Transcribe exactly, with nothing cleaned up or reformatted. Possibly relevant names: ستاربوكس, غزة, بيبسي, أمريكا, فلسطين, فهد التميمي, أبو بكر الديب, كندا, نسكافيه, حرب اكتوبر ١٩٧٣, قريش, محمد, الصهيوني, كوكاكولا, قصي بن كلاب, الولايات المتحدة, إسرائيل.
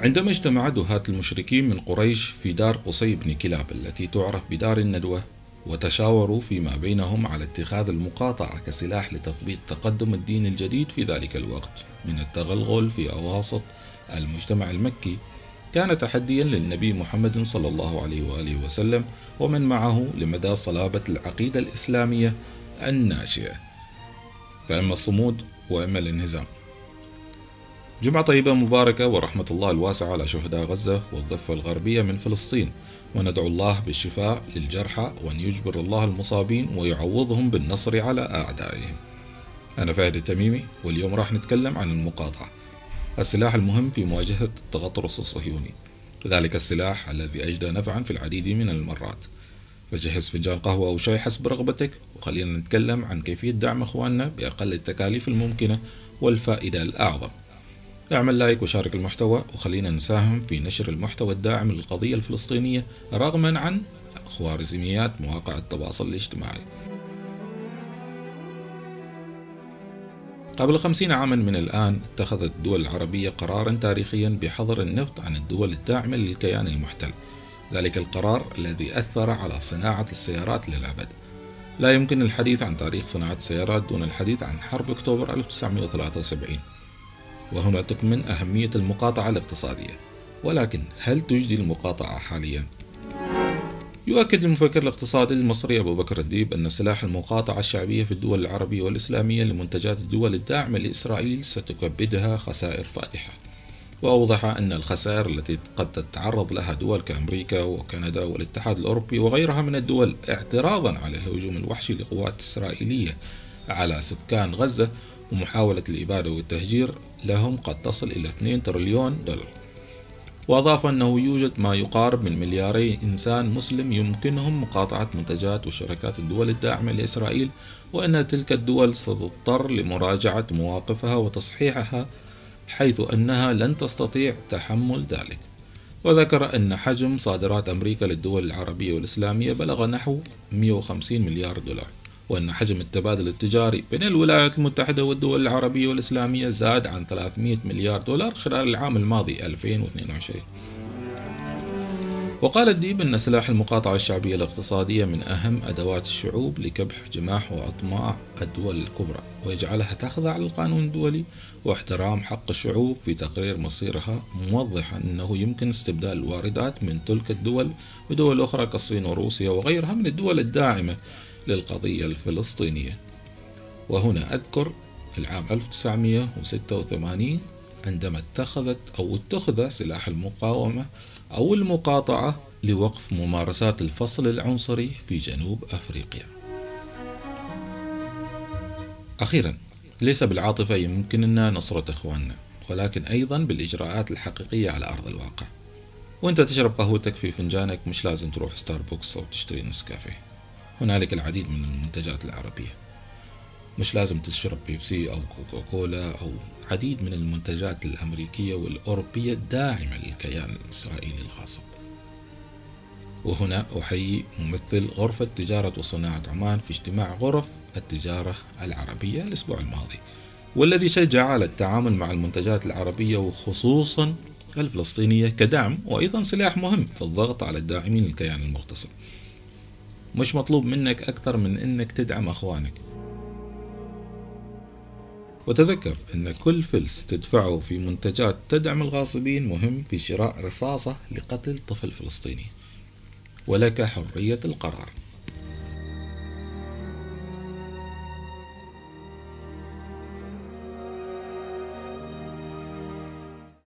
عندما اجتمع دهاة المشركين من قريش في دار قصي بن كلاب التي تعرف بدار الندوة، وتشاوروا فيما بينهم على اتخاذ المقاطعة كسلاح لتثبيط تقدم الدين الجديد في ذلك الوقت من التغلغل في أواسط المجتمع المكي، كان تحديا للنبي محمد صلى الله عليه وآله وسلم ومن معه لمدى صلابة العقيدة الإسلامية الناشئة، فإما الصمود وإما الانهزام. جمعة طيبة مباركة ورحمة الله الواسعة على شهداء غزة والضفة الغربية من فلسطين، وندعو الله بالشفاء للجرحى وأن يجبر الله المصابين ويعوضهم بالنصر على أعدائهم. أنا فهد التميمي، واليوم راح نتكلم عن المقاطعة، السلاح المهم في مواجهة التغطرس الصهيوني، ذلك السلاح الذي أجدى نفعا في العديد من المرات. فجهز فنجان قهوة أو شاي حسب رغبتك، وخلينا نتكلم عن كيفية دعم إخواننا بأقل التكاليف الممكنة والفائدة الأعظم. اعمل لايك وشارك المحتوى، وخلينا نساهم في نشر المحتوى الداعم للقضية الفلسطينية رغما عن خوارزميات مواقع التواصل الاجتماعي. قبل خمسين عاما من الآن اتخذت الدول العربية قرارا تاريخيا بحظر النفط عن الدول الداعمة للكيان المحتل، ذلك القرار الذي أثر على صناعة السيارات للأبد. لا يمكن الحديث عن تاريخ صناعة السيارات دون الحديث عن حرب أكتوبر ألف وتسعمئة وثلاثة وسبعين، وهنا تكمن أهمية المقاطعة الاقتصادية. ولكن هل تجدي المقاطعة حاليا؟ يؤكد المفكر الاقتصادي المصري أبو بكر الديب أن سلاح المقاطعة الشعبية في الدول العربية والإسلامية لمنتجات الدول الداعمة لإسرائيل ستكبدها خسائر فادحة، وأوضح أن الخسائر التي قد تتعرض لها دول كأمريكا وكندا والاتحاد الأوروبي وغيرها من الدول اعتراضا على الهجوم الوحشي لقوات إسرائيلية على سكان غزة ومحاولة الإبادة والتهجير لهم قد تصل إلى اثنين تريليون دولار. وأضاف أنه يوجد ما يقارب من ملياري إنسان مسلم يمكنهم مقاطعة منتجات وشركات الدول الداعمة لإسرائيل، وأن تلك الدول ستضطر لمراجعة مواقفها وتصحيحها حيث أنها لن تستطيع تحمل ذلك. وذكر أن حجم صادرات أمريكا للدول العربية والإسلامية بلغ نحو مئة وخمسين مليار دولار، وأن حجم التبادل التجاري بين الولايات المتحدة والدول العربية والإسلامية زاد عن ثلاثمئة مليار دولار خلال العام الماضي ألفين واثنين وعشرين. وقال الديب أن سلاح المقاطعة الشعبية الاقتصادية من أهم أدوات الشعوب لكبح جماح وأطماع الدول الكبرى، ويجعلها تخضع للقانون الدولي واحترام حق الشعوب في تقرير مصيرها، موضحا أنه يمكن استبدال الواردات من تلك الدول بدول أخرى كالصين وروسيا وغيرها من الدول الداعمة للقضية الفلسطينية. وهنا أذكر العام ألف وتسعمئة وستة وثمانين عندما اتخذت أو اتخذ سلاح المقاومة أو المقاطعة لوقف ممارسات الفصل العنصري في جنوب أفريقيا. أخيرا، ليس بالعاطفة يمكننا نصرة إخواننا، ولكن أيضا بالإجراءات الحقيقية على أرض الواقع. وأنت تشرب قهوتك في فنجانك، مش لازم تروح ستاربوكس أو تشتري نسكافيه، هنالك العديد من المنتجات العربية. مش لازم تشرب بيبسي أو كوكاكولا أو عديد من المنتجات الأمريكية والأوروبية الداعمة للكيان الإسرائيلي الغاصب. وهنا أحيي ممثل غرفة تجارة وصناعة عمان في اجتماع غرف التجارة العربية الأسبوع الماضي، والذي شجع على التعامل مع المنتجات العربية وخصوصا الفلسطينية كدعم وأيضا سلاح مهم في الضغط على الداعمين للكيان المغتصب. مش مطلوب منك أكثر من أنك تدعم أخوانك، وتذكر أن كل فلس تدفعه في منتجات تدعم الغاصبين مهم في شراء رصاصة لقتل طفل فلسطيني، ولك حرية القرار.